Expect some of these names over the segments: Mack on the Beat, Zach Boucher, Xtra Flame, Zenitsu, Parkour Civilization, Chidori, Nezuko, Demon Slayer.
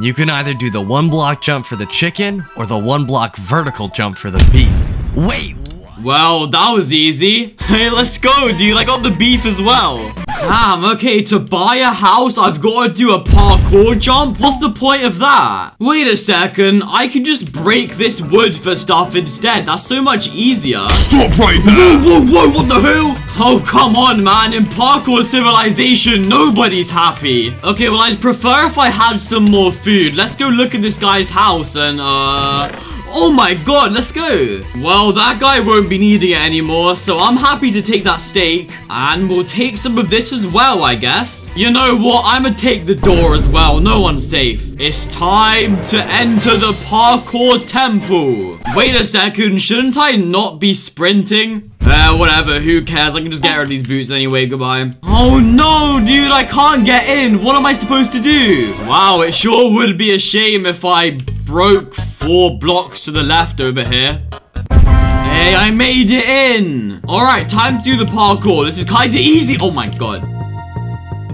You can either do the one block jump for the chicken or the one block vertical jump for the beef. Wait. Well, that was easy. Hey, let's go, dude. I got the beef as well. Damn, okay, to buy a house, I've got to do a parkour jump? What's the point of that? Wait a second, I can just break this wood for stuff instead. That's so much easier. Stop right there! Whoa, whoa, whoa, what the hell? Oh, come on, man. In Parkour Civilization, nobody's happy. Okay, well, I'd prefer if I had some more food. Let's go look in this guy's house and, oh my god, let's go. Well, that guy won't be needing it anymore, so I'm happy to take that steak. And we'll take some of this as well, I guess. You know what? I'm gonna take the door as well. No one's safe. It's time to enter the parkour temple. Wait a second. Shouldn't I not be sprinting? Whatever. Who cares? I can just get rid of these boots anyway. Goodbye. Oh, no, dude. I can't get in. What am I supposed to do? Wow, it sure would be a shame if I broke 4 blocks to the left over here. Hey, I made it in. All right, time to do the parkour. This is kind of easy. Oh, my God.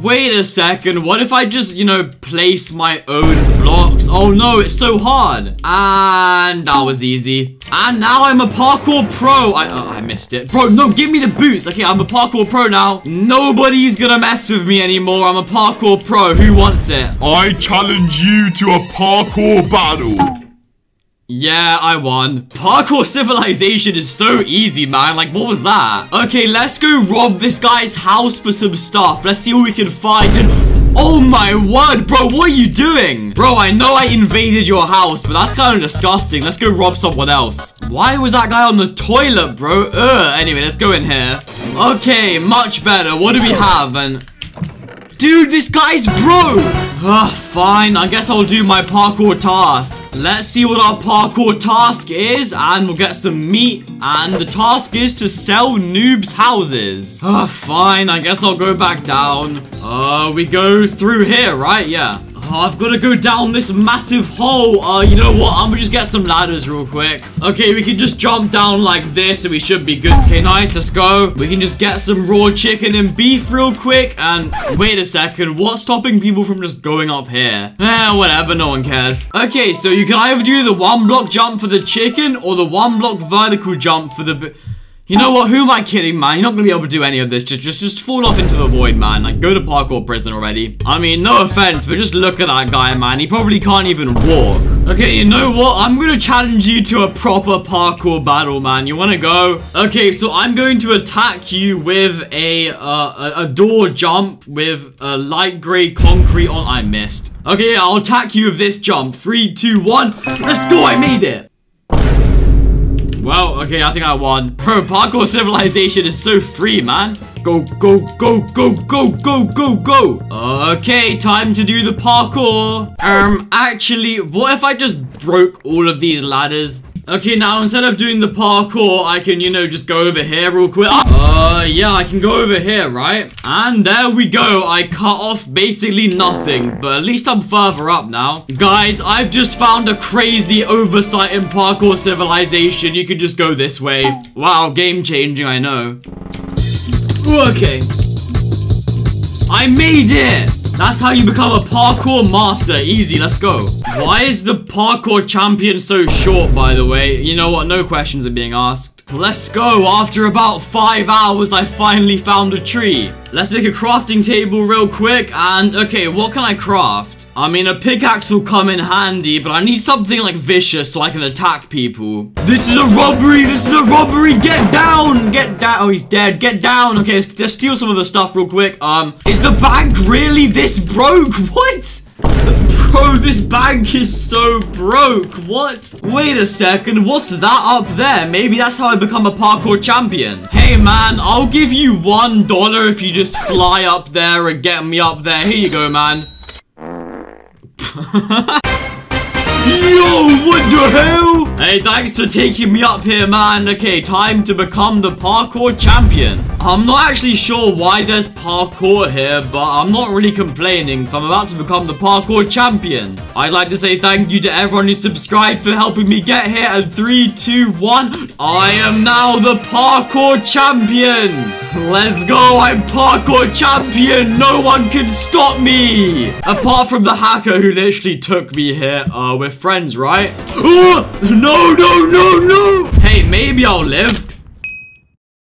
Wait a second. What if I just, you know, place my own blocks? Oh, no, it's so hard. And that was easy. And now I'm a parkour pro. I missed it. Bro, no, give me the boots. Okay, I'm a parkour pro now. Nobody's gonna mess with me anymore. I'm a parkour pro. Who wants it? I challenge you to a parkour battle. Yeah, I won. Parkour Civilization is so easy, man. Like, what was that? Okay, let's go rob this guy's house for some stuff. Let's see what we can find. Oh my word, bro, what are you doing? Bro, I know I invaded your house, but that's kind of disgusting. Let's go rob someone else. Why was that guy on the toilet, bro? Anyway, let's go in here. Okay, much better. What do we have? And dude, this guy's broke. Fine, I guess I'll do my parkour task. Let's see what our parkour task is, and we'll get some meat. And the task is to sell noobs' houses. Fine, I guess I'll go back down. We go through here, right? Yeah. I've got to go down this massive hole. You know what? I'm gonna just get some ladders real quick. Okay, we can just jump down like this and we should be good. Okay, nice. Let's go. We can just get some raw chicken and beef real quick. And wait a second. What's stopping people from just going up here? Whatever. No one cares. Okay, so you can either do the one block jump for the chicken or the one block vertical jump for the... You know what? Who am I kidding, man? You're not gonna be able to do any of this. Just fall off into the void, man. Like, go to parkour prison already. I mean, no offense, but just look at that guy, man. He probably can't even walk. Okay, you know what? I'm gonna challenge you to a proper parkour battle, man. You wanna go? Okay, so I'm going to attack you with a door jump with a light gray concrete on. I missed. Okay, I'll attack you with this jump. 3, 2, 1. Let's go! I made it. Well, okay, I think I won. Bro, Parkour Civilization is so free, man. Go, go, go, go, go, go, go, go. Okay, time to do the parkour. Actually, what if I just broke all of these ladders? Okay, now instead of doing the parkour, I can, you know, just go over here real quick. Yeah, I can go over here, right? And there we go. I cut off basically nothing, but at least I'm further up now. Guys, I've just found a crazy oversight in Parkour Civilization. You can just go this way. Wow, game changing, I know. Okay. I made it! That's how you become a parkour master. Easy, let's go. Why is the parkour champion so short, by the way? You know what? No questions are being asked. Let's go. After about 5 hours, I finally found a tree. Let's make a crafting table real quick. And, okay, what can I craft? I mean, a pickaxe will come in handy, but I need something, like, vicious so I can attack people. This is a robbery. This is a robbery. Get down. Get down. Oh, he's dead. Get down. Okay, let's steal some of the stuff real quick. Is the bank really this? It's broke. What? Bro, this bank is so broke. What? Wait a second. What's that up there? Maybe that's how I become a parkour champion. Hey, man, I'll give you $1 if you just fly up there and get me up there. Here you go, man. Yo, what the hell? Hey, thanks for taking me up here, man. Okay, time to become the parkour champion. I'm not actually sure why there's parkour here, but I'm not really complaining because I'm about to become the parkour champion. I'd like to say thank you to everyone who subscribed for helping me get here. And 3, 2, 1. I am now the parkour champion. Let's go. I'm parkour champion. No one can stop me. Apart from the hacker who literally took me here. We're friends, right? Oh, no, no, no, no. Hey, maybe I'll live.